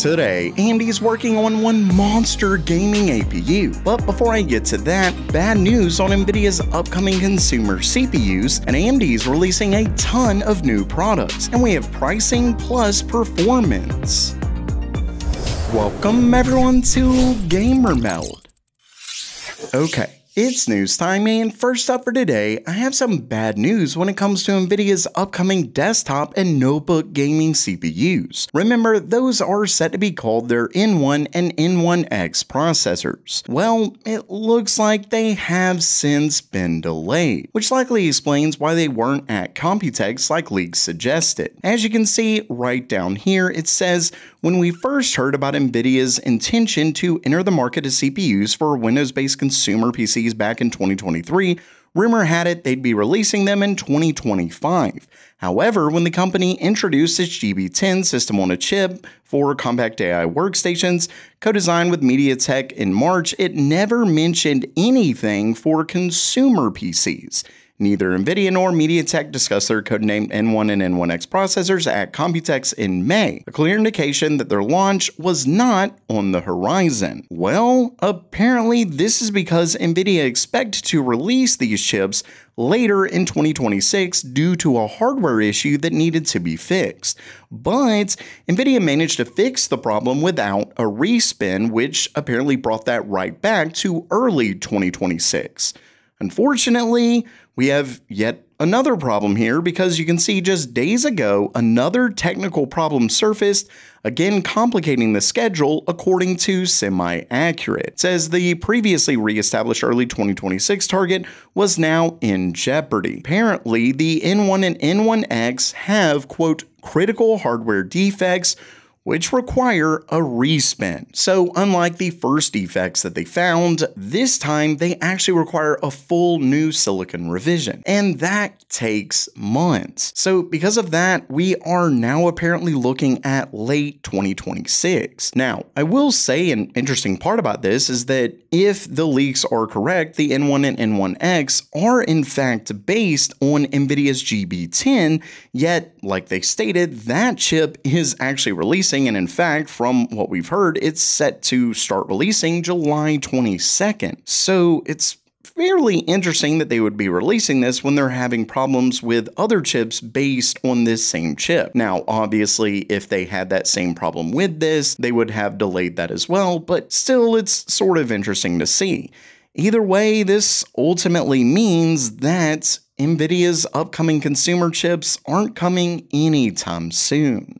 Today, AMD's working on one monster gaming APU. But before I get to that, bad news on NVIDIA's upcoming consumer CPUs, and AMD's releasing a ton of new products, and we have pricing plus performance. Welcome everyone to gamerMeld. Okay. It's news time, and first up for today, I have some bad news when it comes to NVIDIA's upcoming desktop and notebook gaming CPUs. Remember, those are set to be called their N1 and N1X processors. Well, it looks like they have since been delayed, which likely explains why they weren't at Computex like leaks suggested. As you can see right down here, it says, when we first heard about NVIDIA's intention to enter the market as CPUs for Windows-based consumer PCs back in 2023, rumor had it they'd be releasing them in 2025. However, when the company introduced its GB10 system on a chip for compact AI workstations, co-designed with MediaTek in March, it never mentioned anything for consumer PCs. Neither NVIDIA nor MediaTek discussed their codenamed N1 and N1X processors at Computex in May, a clear indication that their launch was not on the horizon. Well, apparently this is because NVIDIA expected to release these chips later in 2026 due to a hardware issue that needed to be fixed. But NVIDIA managed to fix the problem without a respin, which apparently brought that right back to early 2026. Unfortunately, we have yet another problem here because you can see just days ago, another technical problem surfaced, again complicating the schedule according to SemiAccurate. It says the previously re-established early 2026 target was now in jeopardy. Apparently, the N1 and N1X have, quote, critical hardware defects, which require a respin. So unlike the first defects that they found, this time they actually require a full new silicon revision, and that takes months. So because of that, we are now apparently looking at late 2026. Now, I will say an interesting part about this is that if the leaks are correct, the N1 and N1X are in fact based on NVIDIA's GB10, yet like they stated, that chip is actually releasing. And in fact, from what we've heard, it's set to start releasing July 22nd. So it's fairly interesting that they would be releasing this when they're having problems with other chips based on this same chip. Now, obviously, if they had that same problem with this, they would have delayed that as well, but still, it's sort of interesting to see. Either way, this ultimately means that NVIDIA's upcoming consumer chips aren't coming anytime soon.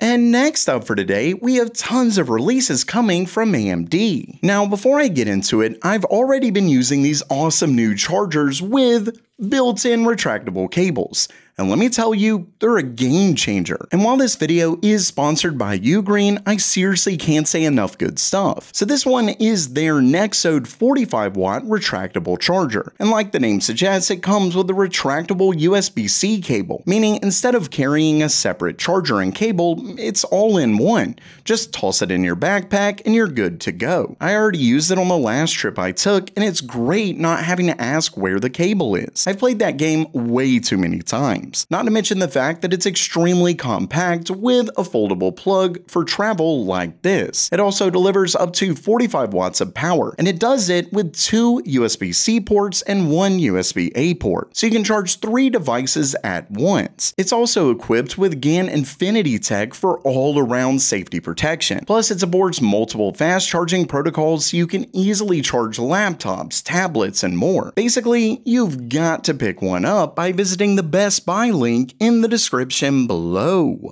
And next up for today, we have tons of releases coming from AMD. Now, before I get into it, I've already been using these awesome new chargers with built-in retractable cables. And let me tell you, they're a game changer. And while this video is sponsored by Ugreen, I seriously can't say enough good stuff. So this one is their Nexode 45-watt retractable charger. And like the name suggests, it comes with a retractable USB-C cable, meaning instead of carrying a separate charger and cable, it's all in one. Just toss it in your backpack and you're good to go. I already used it on the last trip I took, and it's great not having to ask where the cable is. I've played that game way too many times. Not to mention the fact that it's extremely compact with a foldable plug for travel like this. It also delivers up to 45 watts of power, and it does it with two USB-C ports and one USB-A port, so you can charge three devices at once. It's also equipped with GaN Infinity Tech for all-around safety protection. Plus, it supports multiple fast charging protocols so you can easily charge laptops, tablets, and more. Basically, you've got to pick one up by visiting the Best Buy link in the description below.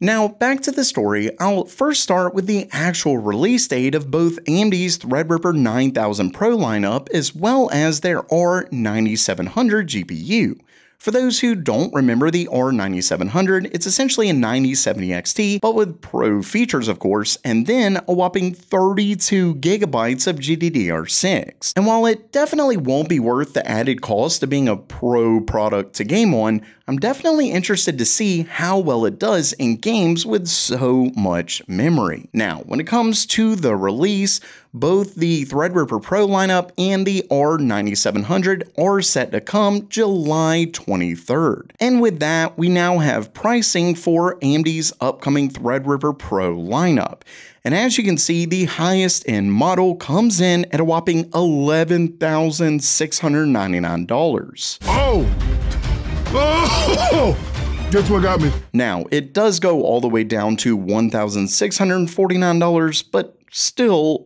Now, back to the story, I'll first start with the actual release date of both AMD's Threadripper 9000 Pro lineup as well as their R9700 GPU. For those who don't remember the R9700, it's essentially a 9070 XT, but with pro features of course, and then a whopping 32 GB of GDDR6. And while it definitely won't be worth the added cost of being a pro product to game on, I'm definitely interested to see how well it does in games with so much memory. Now, when it comes to the release, Both the Threadripper Pro lineup and the R9700 are set to come July 23rd. And with that, we now have pricing for AMD's upcoming Threadripper Pro lineup. And as you can see, the highest end model comes in at a whopping $11,699. Oh! That's what got me. Now, it does go all the way down to $1,649, but still,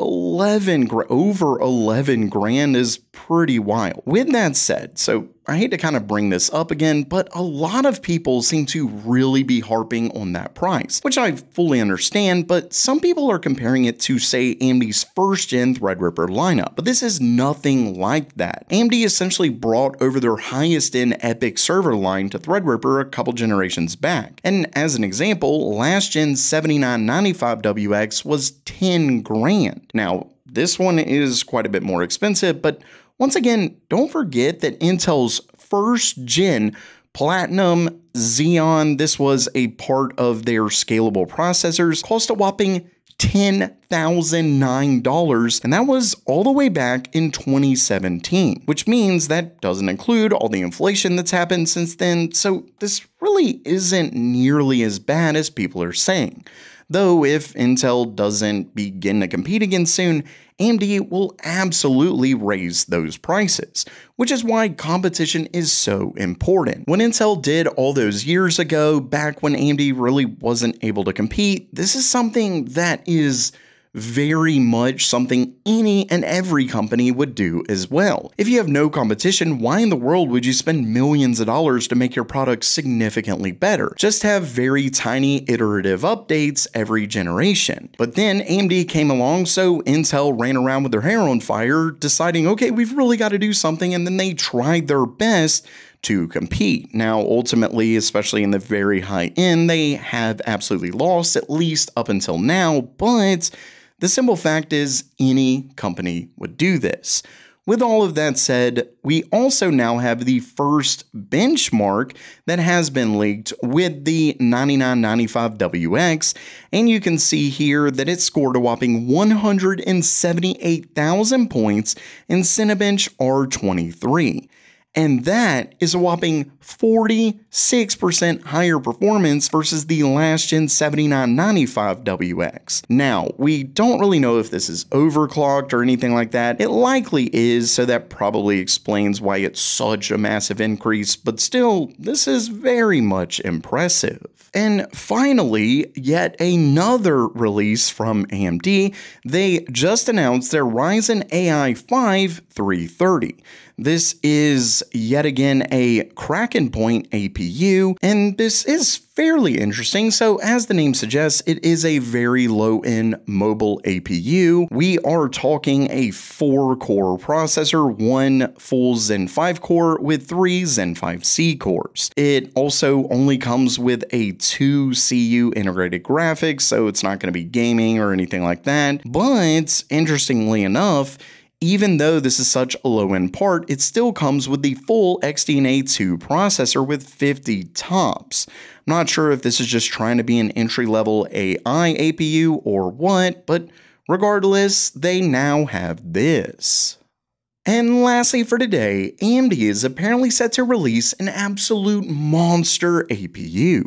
over 11 grand is pretty wild. With that said, so I hate to kind of bring this up again, but a lot of people seem to really be harping on that price, which I fully understand, but some people are comparing it to, say, AMD's first-gen Threadripper lineup, but this is nothing like that. AMD essentially brought over their highest-end Epic server line to Threadripper a couple generations back, and as an example, last-gen 7995WX was 10 grand. Now, this one is quite a bit more expensive, but once again, don't forget that Intel's first-gen Platinum Xeon, this was a part of their scalable processors, cost a whopping $10,009, and that was all the way back in 2017, which means that doesn't include all the inflation that's happened since then, so this really isn't nearly as bad as people are saying. Though if Intel doesn't begin to compete again soon, AMD will absolutely raise those prices, which is why competition is so important. When Intel did all those years ago, back when AMD really wasn't able to compete, this is something that is very much something any and every company would do as well. If you have no competition, why in the world would you spend millions of dollars to make your product significantly better? Just have very tiny iterative updates every generation. But then AMD came along, so Intel ran around with their hair on fire, deciding, okay, we've really got to do something, and then they tried their best to compete. Now, ultimately, especially in the very high end, they have absolutely lost, at least up until now, but the simple fact is any company would do this. With all of that said, we also now have the first benchmark that has been leaked with the 9995WX, and you can see here that it scored a whopping 178,000 points in Cinebench R23. And that is a whopping 46% higher performance versus the last gen 7995WX. Now, we don't really know if this is overclocked or anything like that. It likely is, so that probably explains why it's such a massive increase, but still, this is very much impressive. And finally, yet another release from AMD. They just announced their Ryzen AI 5 330. This is yet again a Kraken Point APU, and this is fairly interesting. So as the name suggests, it is a very low-end mobile APU. We are talking a 4-core processor, 1 full Zen 5 core with 3 Zen 5C cores. It also only comes with a 2 CU integrated graphics, so it's not going to be gaming or anything like that. But interestingly enough, even though this is such a low-end part, it still comes with the full XDNA2 processor with 50 TOPS. I'm not sure if this is just trying to be an entry-level AI APU or what, but regardless, they now have this. And lastly for today, AMD is apparently set to release an absolute monster APU.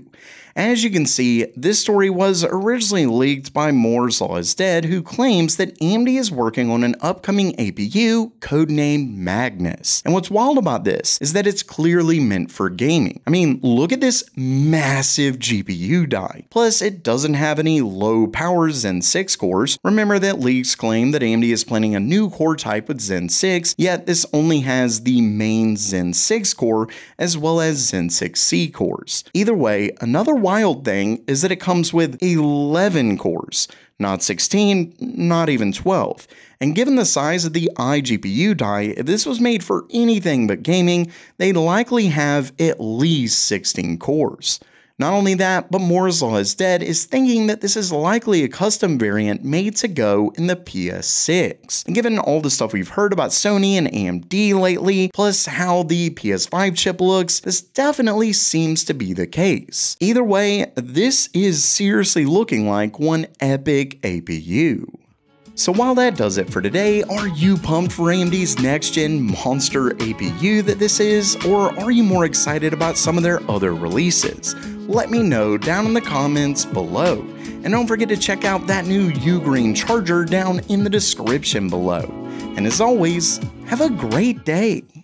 As you can see, this story was originally leaked by Moore's Law is Dead, who claims that AMD is working on an upcoming APU codenamed Magnus. And what's wild about this is that it's clearly meant for gaming. I mean, look at this massive GPU die. Plus, it doesn't have any low power Zen 6 cores. Remember that leaks claim that AMD is planning a new core type with Zen 6, yet this only has the main Zen 6 core as well as Zen 6C cores. Either way, another wild thing is that it comes with 11 cores, not 16, not even 12. And given the size of the iGPU die, if this was made for anything but gaming, they'd likely have at least 16 cores. Not only that, but Moore's Law is Dead is thinking that this is likely a custom variant made to go in the PS6. And given all the stuff we've heard about Sony and AMD lately, plus how the PS5 chip looks, this definitely seems to be the case. Either way, this is seriously looking like one epic APU. So while that does it for today, are you pumped for AMD's next-gen monster APU that this is, or are you more excited about some of their other releases? Let me know down in the comments below. And don't forget to check out that new Ugreen charger down in the description below. And as always, have a great day.